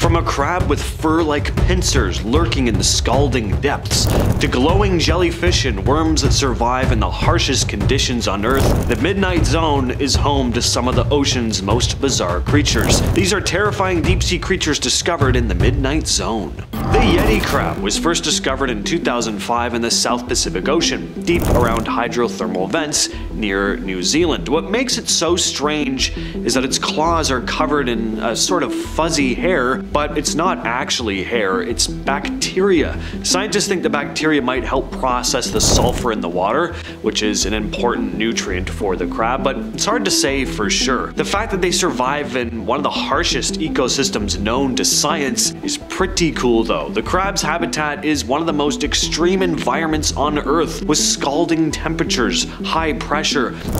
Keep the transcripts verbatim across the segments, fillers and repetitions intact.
From a crab with fur-like pincers lurking in the scalding depths, to glowing jellyfish and worms that survive in the harshest conditions on Earth, the Midnight Zone is home to some of the ocean's most bizarre creatures. These are terrifying deep-sea creatures discovered in the Midnight Zone. The Yeti crab was first discovered in two thousand five in the South Pacific Ocean, deep around hydrothermal vents near New Zealand. What makes it so strange is that its claws are covered in a sort of fuzzy hair, but it's not actually hair, it's bacteria. Scientists think the bacteria might help process the sulfur in the water, which is an important nutrient for the crab, but it's hard to say for sure. The fact that they survive in one of the harshest ecosystems known to science is pretty cool though. The crab's habitat is one of the most extreme environments on Earth, with scalding temperatures, high pressure,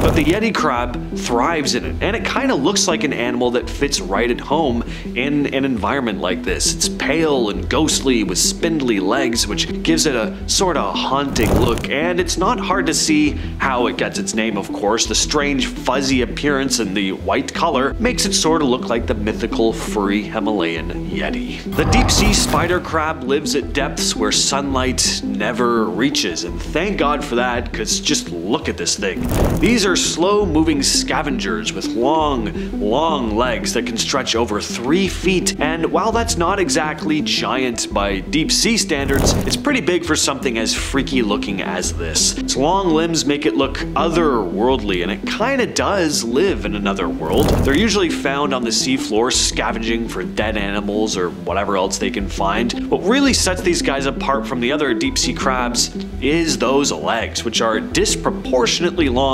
but the Yeti crab thrives in it, and it kind of looks like an animal that fits right at home in an environment like this. It's pale and ghostly with spindly legs, which gives it a sort of haunting look, and it's not hard to see how it gets its name, of course. The strange fuzzy appearance and the white color makes it sort of look like the mythical furry Himalayan Yeti. The deep sea spider crab lives at depths where sunlight never reaches, and thank God for that, because just look at this thing. These are slow-moving scavengers with long, long legs that can stretch over three feet, and while that's not exactly giant by deep sea standards, it's pretty big for something as freaky looking as this. Its long limbs make it look otherworldly, and it kinda does live in another world. They're usually found on the seafloor scavenging for dead animals or whatever else they can find. What really sets these guys apart from the other deep sea crabs is those legs, which are disproportionately long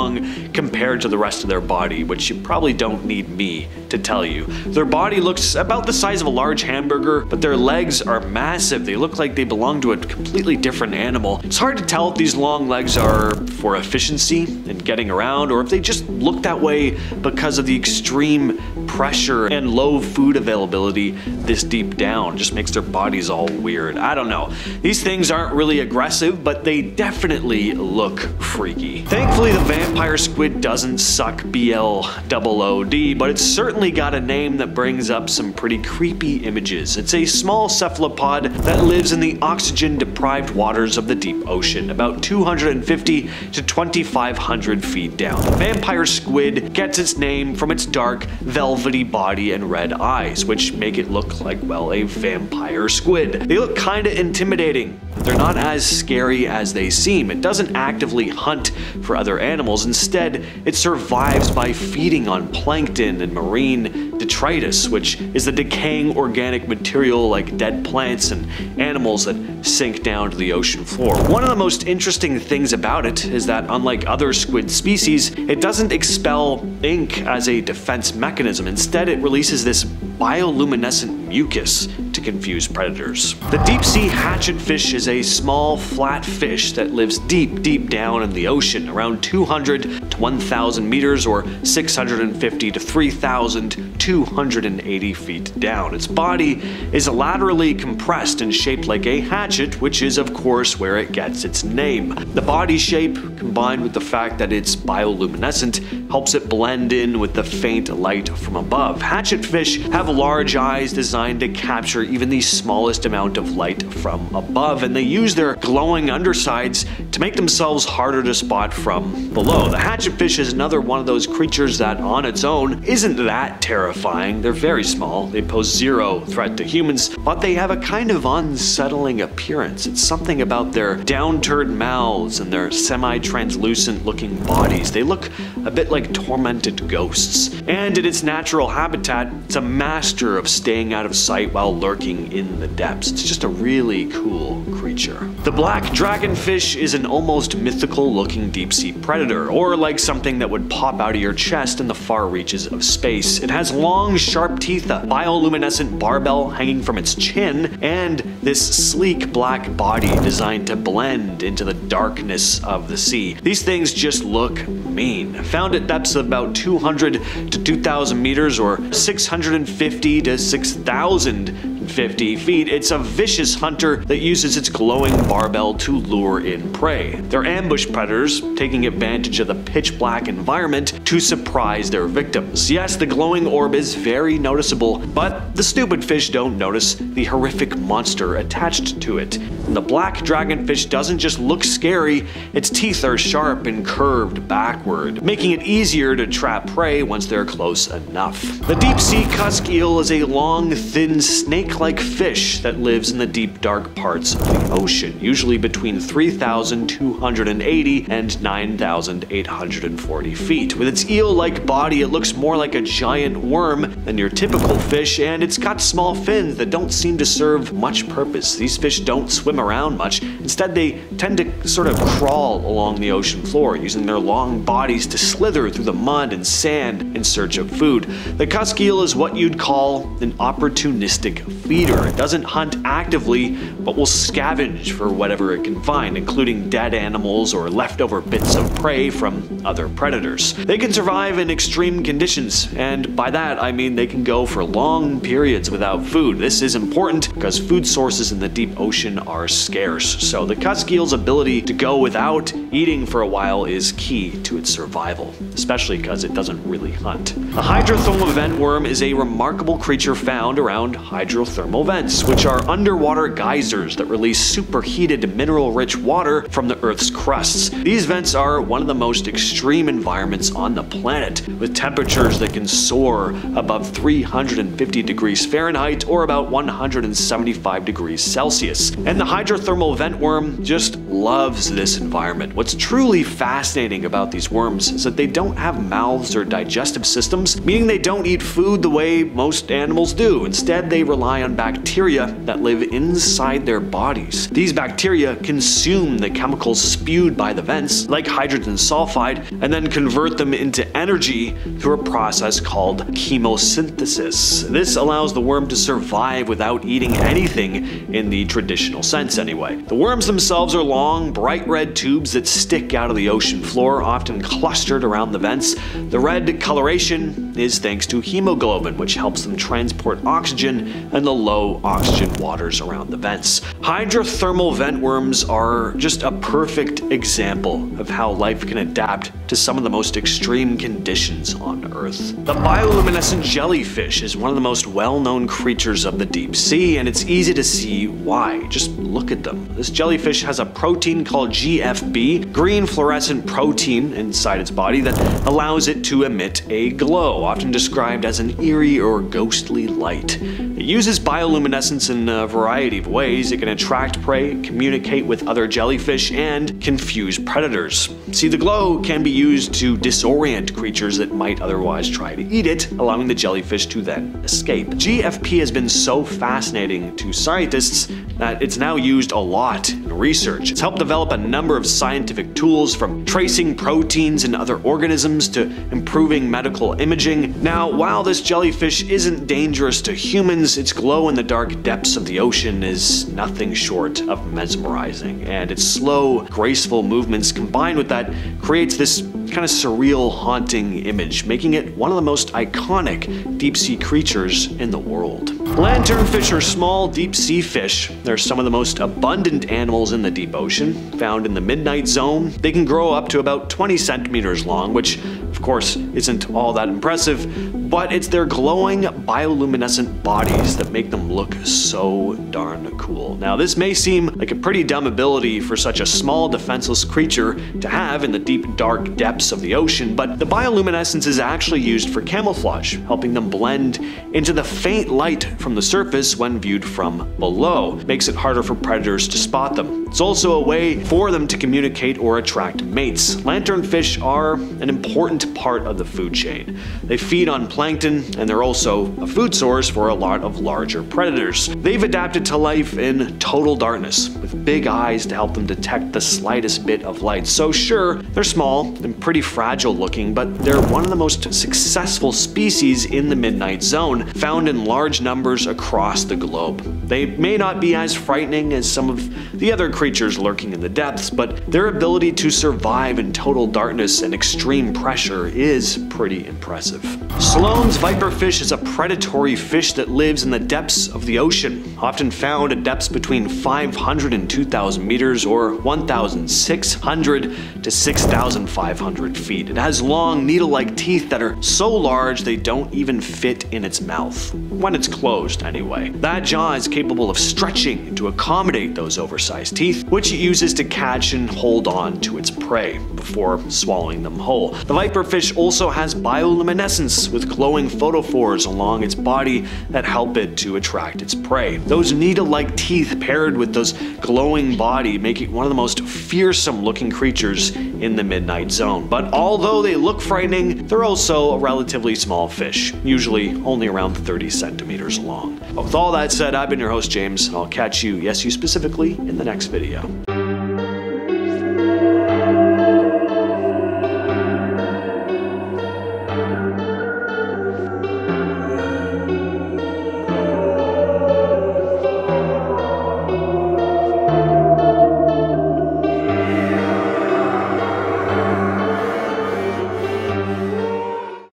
compared to the rest of their body, which you probably don't need me to tell you. Their body looks about the size of a large hamburger, but their legs are massive. They look like they belong to a completely different animal. It's hard to tell if these long legs are for efficiency and getting around, or if they just look that way because of the extreme pressure and low food availability this deep down. It just makes their bodies all weird. I don't know. These things aren't really aggressive, but they definitely look freaky. Thankfully, the vampire squid doesn't suck B L O O D, but it's certainly got a name that brings up some pretty creepy images. It's a small cephalopod that lives in the oxygen-deprived waters of the deep ocean, about two hundred fifty to twenty-five hundred feet down. The vampire squid gets its name from its dark, velvety body and red eyes, which make it look like, well, a vampire squid. They look kinda intimidating, but they're not as scary as they seem. It doesn't actively hunt for other animals. Instead, it survives by feeding on plankton and marine detritus, which is the decaying organic material like dead plants and animals that sink down to the ocean floor. One of the most interesting things about it is that, unlike other squid species, it doesn't expel ink as a defense mechanism. Instead, it releases this bioluminescent mucus to confuse predators. The deep sea hatchetfish is a small, flat fish that lives deep, deep down in the ocean, around two hundred to one thousand meters, or six hundred fifty to three thousand two hundred eighty feet down. Its body is laterally compressed and shaped like a hatchet, which is, of course, where it gets its name. The body shape, combined with the fact that it's bioluminescent, helps it blend in with the faint light from above. Hatchetfish have large eyes designed to capture even the smallest amount of light from above, and they use their glowing undersides to make themselves harder to spot from below. The hatchetfish is another one of those creatures that, on its own, isn't that terrifying. They're very small, they pose zero threat to humans, but they have a kind of unsettling appearance. It's something about their downturned mouths and their semi-translucent looking bodies. They look a bit like tormented ghosts. And in its natural habitat, it's a master of staying out of sight while lurking in the depths. It's just a really cool creature. The black dragonfish is an almost mythical looking deep sea predator, or like something that would pop out of your chest in the far reaches of space. It has long, sharp teeth, a bioluminescent barbell hanging from its chin, and this sleek black body designed to blend into the darkness of the sea. These things just look mean. Found at depths of about two hundred to two thousand meters, or six hundred fifty to six thousand one hundred fifty feet, it's a vicious hunter that uses its glowing barbell to lure in prey. They're ambush predators, taking advantage of the pitch black environment to surprise their victims. Yes, the glowing orb is very noticeable, but the stupid fish don't notice the horrific monster attached to it. And the black dragonfish doesn't just look scary, its teeth are sharp and curved backward, making it easier to trap prey once they're close enough. The deep sea cusk eel is a long, thin, snake-like fish that lives in the deep, dark parts of the ocean, usually between three thousand two hundred eighty and nine thousand eight hundred forty feet. With its eel-like body, it looks more like a giant worm than your typical fish, and it's got small fins that don't seem to serve much purpose. These fish don't swim around much. Instead, they tend to sort of crawl along the ocean floor, using their long bodies to slither through the mud and sand in search of food. The cusk eel is what you'd call an opportunistic feeder. It doesn't hunt actively, but will scavenge for whatever it can find, including dead animals or leftover bits of prey from other predators. They can survive in extreme conditions, and by that I mean they can go for long periods without food. This is important because food sources in the deep ocean are scarce, so the cusk eel's ability to go without eating for a while is key to its survival, especially because it doesn't really hunt. The hydrothermal ventworm is a remarkable creature found around hydrothermal vents, which are underwater geysers that release superheated mineral-rich water from the Earth's crusts. These vents are one of the most extreme environments on the planet, with temperatures that can soar above three hundred fifty degrees Fahrenheit or about one hundred seventy-five degrees Celsius. And the hydrothermal ventworm just loves this environment. What's truly fascinating about these worms is that they don't have mouths or digestive systems, meaning they don't eat food the way most animals do. Instead, they rely on bacteria that live inside their bodies. These bacteria consume the chemicals spewed by the vents, like hydrogen sulfide, and then convert them into energy through a process called chemosynthesis. This allows the worm to survive without eating anything in the traditional sense anyway. The worms themselves are long, bright red tubes that stick out of the ocean floor, often clustered around the vents. The red coloration is thanks to hemoglobin, which helps them transport oxygen and the low oxygen waters around the vents. Hydrothermal ventworms are just a perfect example of how life can adapt to some of the most extreme conditions on Earth. The bioluminescent jellyfish is one of the most well-known creatures of the deep sea, and it's easy to see why. Just look at them. This jellyfish has a protein called G F P, green fluorescent protein, inside its body that allows it to emit a glow, often described as an eerie or ghostly light. It uses bioluminescence in a variety of ways. It can attract prey, communicate with other jellyfish, and confuse predators. See, the glow can be used to disorient creatures that might otherwise try to eat it, allowing the jellyfish to then escape. G F P has been so fascinating to scientists that it's now used a lot in research. It's helped develop a number of scientific tools, from tracing proteins and other organisms to improving medical imaging. Now, while this jellyfish isn't dangerous to humans, its glow in the dark depths of the ocean is nothing short of mesmerizing, and its slow, graceful movements combined with that creates this kind of surreal, haunting image, making it one of the most iconic deep-sea creatures in the world. Lanternfish are small deep-sea fish. They're some of the most abundant animals in the deep ocean, found in the Midnight Zone. They can grow up to about twenty centimeters long, which, of course, isn't all that impressive, but it's their glowing, bioluminescent bodies that make them look so darn cool. Now, this may seem like a pretty dumb ability for such a small, defenseless creature to have in the deep, dark depths of the ocean, but the bioluminescence is actually used for camouflage, helping them blend into the faint light from the surface when viewed from below. It makes it harder for predators to spot them. It's also a way for them to communicate or attract mates. Lanternfish are an important part of the food chain. They feed on plankton, and they're also a food source for a lot of larger predators. They've adapted to life in total darkness, with big eyes to help them detect the slightest bit of light. So sure, they're small and pretty fragile looking, but they're one of the most successful species in the Midnight Zone, found in large numbers across the globe. They may not be as frightening as some of the other creatures lurking in the depths, but their ability to survive in total darkness and extreme pressure is pretty impressive. Sloane's Sloane's viperfish is a predatory fish that lives in the depths of the ocean, often found at depths between five hundred and two thousand meters or one thousand six hundred to six thousand five hundred feet. It has long needle-like teeth that are so large they don't even fit in its mouth, when it's closed anyway. That jaw is capable of stretching to accommodate those oversized teeth, which it uses to catch and hold on to its prey before swallowing them whole. The viperfish also has bioluminescence with glowing photophores along its body that help it to attract its prey. Those needle-like teeth paired with those glowing body make it one of the most fearsome looking creatures in the Midnight Zone. But although they look frightening, they're also a relatively small fish, usually only around thirty centimeters long. But with all that said, I've been your host James, and I'll catch you, yes you specifically, in the next video.